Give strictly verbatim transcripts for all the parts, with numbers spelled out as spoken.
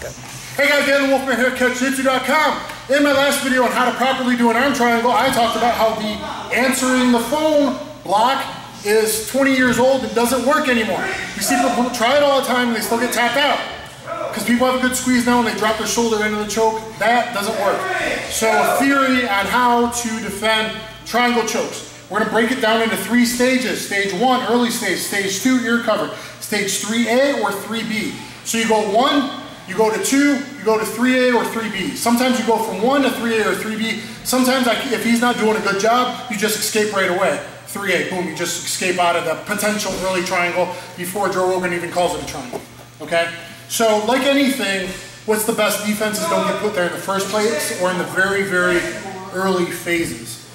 Go. Hey guys, Dan the Wolfman here at catch jitsu dot com. In my last video on how to properly do an arm triangle, I talked about how the answering the phone block is twenty years old and doesn't work anymore. You see people try it all the time and they still get tapped out. Because people have a good squeeze now and they drop their shoulder into the choke. That doesn't work. So a theory on how to defend triangle chokes. We're gonna break it down into three stages. Stage one, early stage. Stage two, ear cover. Stage three A or three B. So you go one, you go to two, you go to three A or three B. Sometimes you go from one to three A or three B. Sometimes I, if he's not doing a good job, you just escape right away. three A, boom, you just escape out of the potential early triangle before Joe Rogan even calls it a triangle, okay? So like anything, what's the best defenses don't get put there in the first place or in the very, very early phases.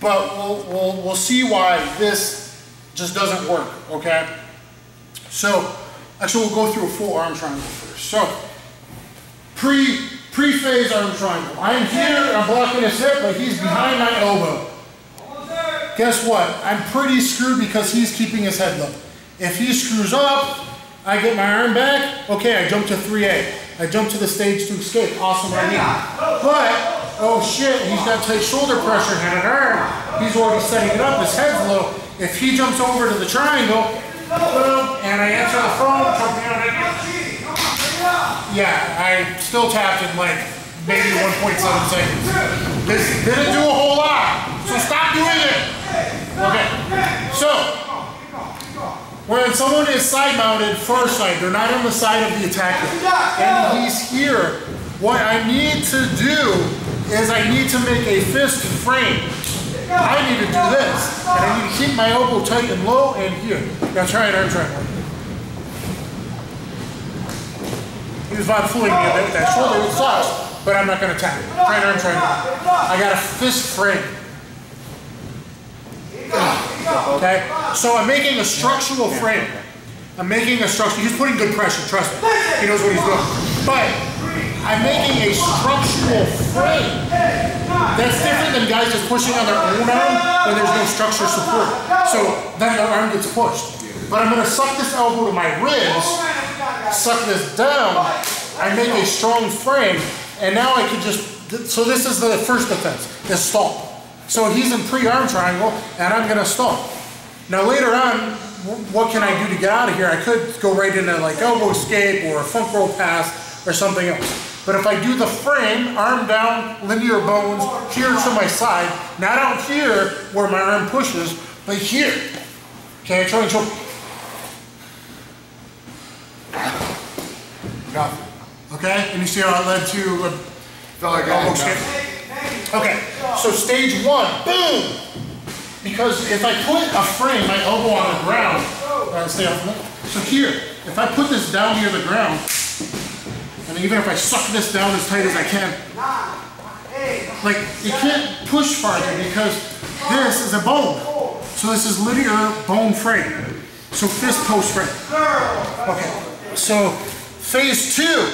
But we'll, we'll, we'll see why this just doesn't work, okay? So, actually we'll go through a full arm triangle first. So, pre, pre-phase arm triangle. I'm here, I'm blocking his hip, but he's behind my elbow. Guess what? I'm pretty screwed because he's keeping his head low. If he screws up, I get my arm back, okay, I jump to three A. I jump to the stage to escape, awesome idea. But, oh shit, he's got tight shoulder pressure and an arm. He's already setting it up, his head's low. If he jumps over to the triangle, boom, and I answer the phone, yeah, I still tapped in like maybe one point seven seconds. This didn't do a whole lot, so stop doing it. Okay, so when someone is side mounted, far side, they're not on the side of the attacker, and he's here, what I need to do is I need to make a fist frame. I need to do this, and I need to keep my elbow tight and low and here. Now try it, arm triangle. He was about fooling me a bit with that shoulder, it sucks, but I'm not gonna tap it. Try an arm triangle. I got a fist frame. Okay, so I'm making a structural frame. I'm making a structural, he's putting good pressure, trust me. He knows what he's doing. But, I'm making a structural frame. That's different than guys just pushing on their own arm when there's no structure support. So then their arm gets pushed. But I'm gonna suck this elbow to my ribs, suck this down, I make a strong frame, and now I can just, so this is the first defense, this stall. So he's in pre-arm triangle, and I'm gonna stall. Now later on, what can I do to get out of here? I could go right into like elbow escape or a funk roll pass or something else. But if I do the frame, arm down, linear bones, here to my side, not out here where my arm pushes, but here. Okay, I try and choke. Got it. Okay, and you see how I led to a felt like elbow skip. Okay, so stage one, boom! Because if I put a frame, my elbow on the ground, uh, stay off the ground. So here, if I put this down near the ground, and even if I suck this down as tight as I can, like, you can't push farther because this is a bone. So this is linear bone frame. So fist post frame. Okay, so phase two,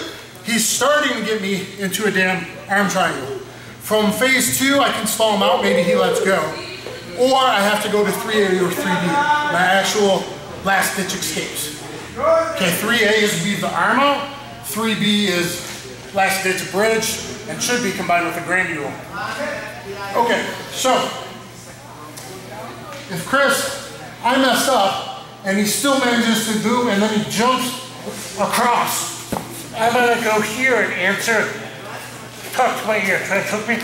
he's starting to get me into a damn arm triangle. From phase two, I can stall him out, maybe he lets go. Or I have to go to three A or three B, my actual last ditch escapes. Okay, three A is weave the arm out. three B is last ditch bridge and should be combined with a Granby roll. Okay, so if Chris, I messed up and he still manages to do and then he jumps across, I'm gonna go here and answer. Tuck my ear, try to hook me.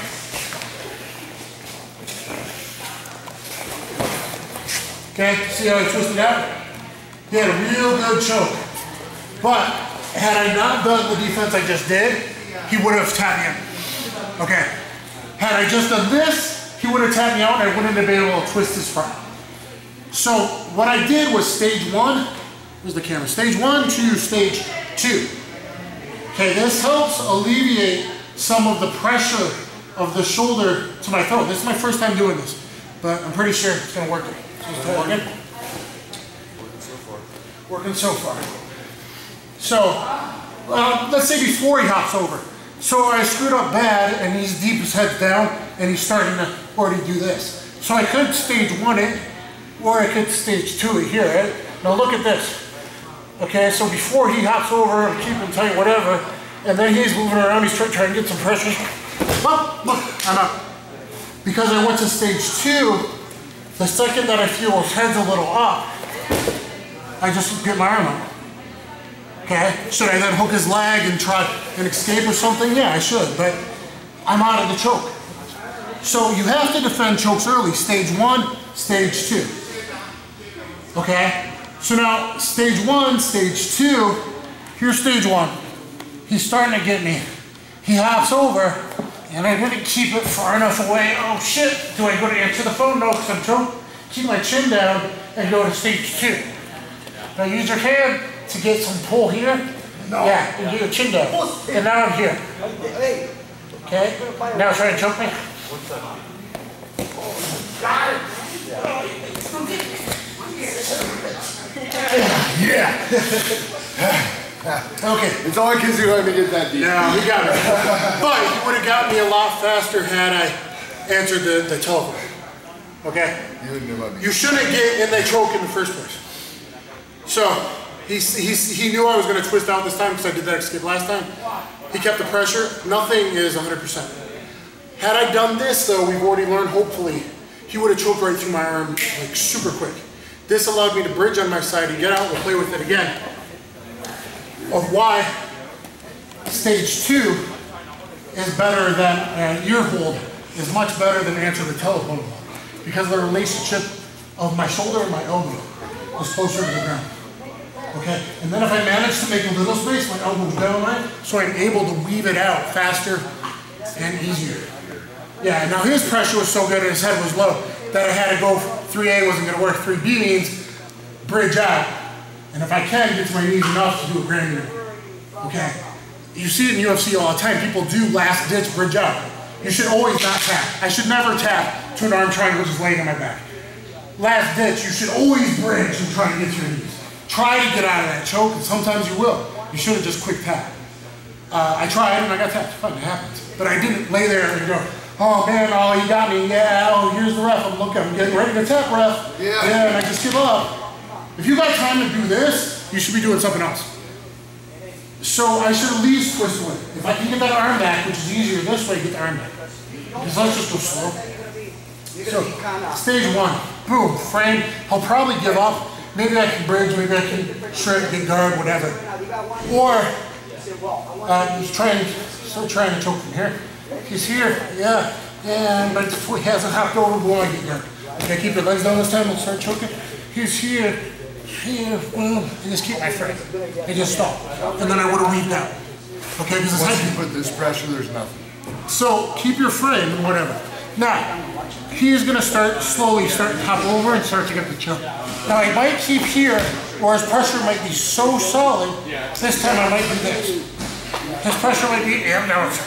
Okay, see how he twisted out? He had a real good choke, but had I not done the defense I just did, he would have tapped me out. Okay. Had I just done this, he would have tapped me out and I wouldn't have been able to twist this front. So what I did was stage one, where's the camera? Stage one to stage two. Okay, this helps alleviate some of the pressure of the shoulder to my throat. This is my first time doing this, but I'm pretty sure it's gonna work. It's gonna work. Working so far. Working so far. So, uh, let's say before he hops over. So I screwed up bad, and he's deep, his head's down, and he's starting to already do this. So I could stage one it, or I could stage two it here, right? Now look at this. Okay, so before he hops over, I'm keeping tight, whatever, And then he's moving around, he's trying to get some pressure. Look, look, I'm up. Because I went to stage two, the second that I feel his head's a little up, I just get my arm up. Okay? Should I then hook his leg and try and escape or something? Yeah, I should, but I'm out of the choke. So you have to defend chokes early, stage one, stage two. Okay? So now, stage one, stage two, here's stage one. He's starting to get me. He hops over, and I didn't keep it far enough away. Oh shit, do I go to answer the phone? No, because I'm choked. Keep my chin down and go to stage two. Now use your hand to get some pull here. No. Yeah, and do your chin down. And now I'm here. Okay, now try to choke me. Yeah. Okay. It's all because you let me get that deep. No, you got it. But you would have got me a lot faster had I answered the, the telephone. Okay? You wouldn't have let me. You shouldn't get in the choke in the first place. So, he, he, he knew I was going to twist out this time because I did that escape last time. He kept the pressure. Nothing is one hundred percent. Had I done this, though, we've already learned, hopefully, he would have choked right through my arm like super quick. This allowed me to bridge on my side and get out and play with it again. Of why stage two is better than uh, ear hold is much better than answer the telephone hold, because the relationship of my shoulder and my elbow is closer to the ground. Okay, and then if I manage to make a little space, my elbow's down line, so I'm able to weave it out faster and easier. Yeah. Now his pressure was so good and his head was low that I had to go. three A wasn't going to work. three B means bridge out. And if I can, get to my knees enough to do a grand mirror. Okay? You see it in U F C all the time. People do last ditch bridge out. You should always not tap. I should never tap to an arm triangle just laying on my back. Last ditch, you should always bridge and try to get to your knees. Try to get out of that choke, and sometimes you will. You shouldn't just quick tap. Uh, I tried and I got tapped. Fine, it happens. But I didn't lay there and go, oh man, oh, you got me. Yeah, oh, here's the ref. I'm looking, I'm getting ready to tap, ref. Yeah, yeah, and I just give up. If you got time to do this, you should be doing something else. So I should at least twist away. If I can get that arm back, which is easier this way, get the arm back. Because let's just go slow. So stage one, boom, frame. He'll probably give up. Maybe I can bridge, maybe I can shred, get guard, whatever. Or uh, he's trying, still trying to choke from here. He's here, yeah, and but he hasn't hopped over, boy, I get guard. Okay, keep your legs down this time. We'll start choking. He's here. Here, boom, and just keep my friend. They just stop. And then I would have weaved out. Okay, because once you put this pressure, there's nothing. So keep your frame and whatever. Now, he's going to start slowly start to hop over and start to get the choke. Now, I might keep here, or his pressure might be so solid, this time I might do this. His pressure might be, and now it's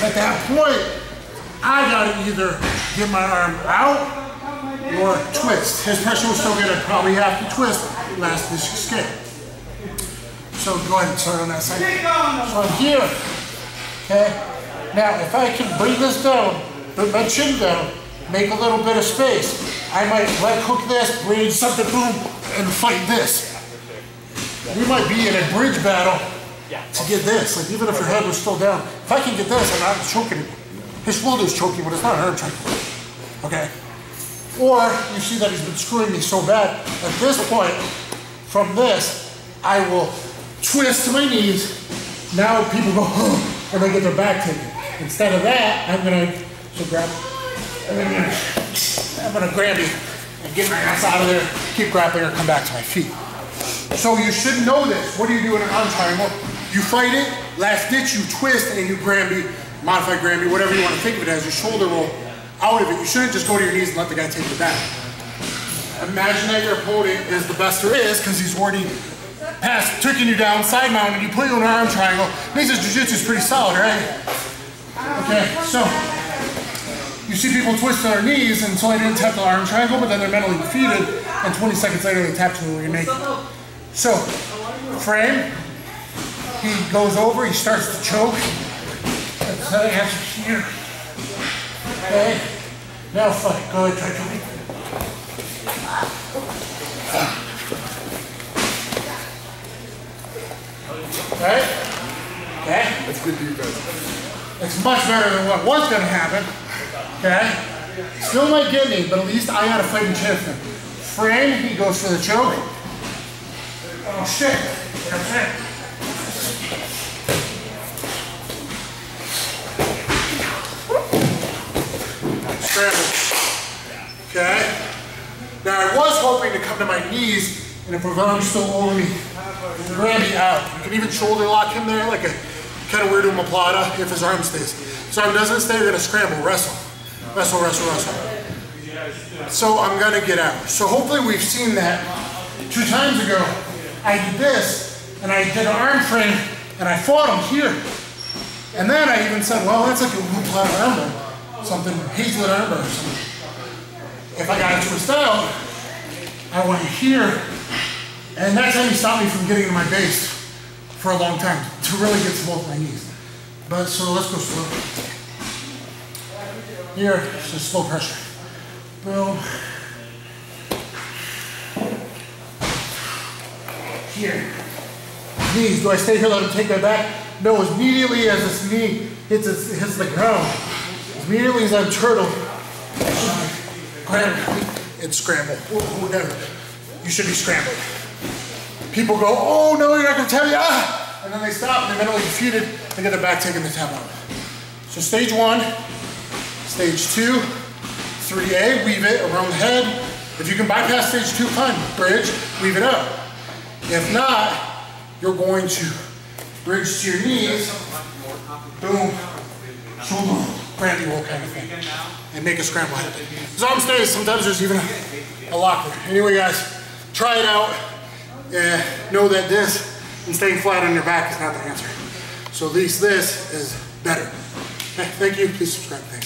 at that point, I got to either get my arm out or twist. His pressure was so good, I'd probably have to twist last this escape. So go ahead and start on that side. So I'm here. Okay? Now, if I can bring this down, put my chin down, make a little bit of space, I might leg hook this, bridge something, boom, and fight this. We might be in a bridge battle to get this. Like, even if your head was still down, if I can get this, I'm not choking it. His shoulder's choking, but it's not arm choking. Okay? Or you see that he's been screwing me so bad. At this point, from this, I will twist to my knees. Now people go, oh, and they get their back taken. Instead of that, I'm gonna so grab, and then I'm gonna grab you and get my ass out of there, keep grappling, or come back to my feet. So you should know this. What do you do in an arm triangle? You fight it, last ditch, you twist, and you Gramby, modify Gramby, whatever you want to think of it as, your shoulder roll. Out of it. You shouldn't just go to your knees and let the guy take you back. Imagine that your opponent is the best there is because he's already passed, tricking you down, side mount, and you put you in an arm triangle. Makes his jiu-jitsu's pretty solid, right? Okay, so you see people twist to their knees and so they didn't tap the arm triangle, but then they're mentally defeated, and twenty seconds later they tap to the remake. So, frame, he goes over, he starts to choke. That's how he has to here. Okay, now fight. Go ahead, try to me. Right? Okay? That's good defense. It's much better than what was going to happen. Okay? Still might get me, but at least I got a fighting chance now. Fran, he goes for the choke. Oh shit. That's it. Scramble. Okay? Now I was hoping to come to my knees and if Ravon's still over me, grab me out. You can even shoulder lock him there like a kind of weirdo Maplata if his arm stays. His arm doesn't stay, you're gonna scramble, wrestle. Wrestle, wrestle, wrestle. So I'm gonna get out. So hopefully we've seen that. Two times ago, I did this, and I did an arm frame, and I fought him here. And then I even said, well, that's like a Maplata armbar, something, Hazelwood armbar or something. If I got a twist out, I went here, and that's how he stopped me from getting to my base for a long time, to really get to both my knees. But, so let's go slow. Here, so slow pressure. Boom. Here. Knees, do I stay here, let him take my back? No, as immediately as this knee hits, his, hits the ground, as immediately as I'm turtled, grab and scramble, whatever. You should be scrambling. People go, oh no, you're not gonna tell you, ah! And then they stop, and they're mentally defeated, they get their back taken the tap out. So stage one, stage two, three A, weave it around the head. If you can bypass stage two, fine, bridge, weave it up. If not, you're going to bridge to your knees, boom, shoulder, brandy roll kind of thing, and make a scramble head. His arm stays, sometimes there's even a, a lock there. Anyway guys, try it out. Yeah, know that this and staying flat on your back is not the answer. So at least this is better. Okay, thank you, please subscribe. Thanks.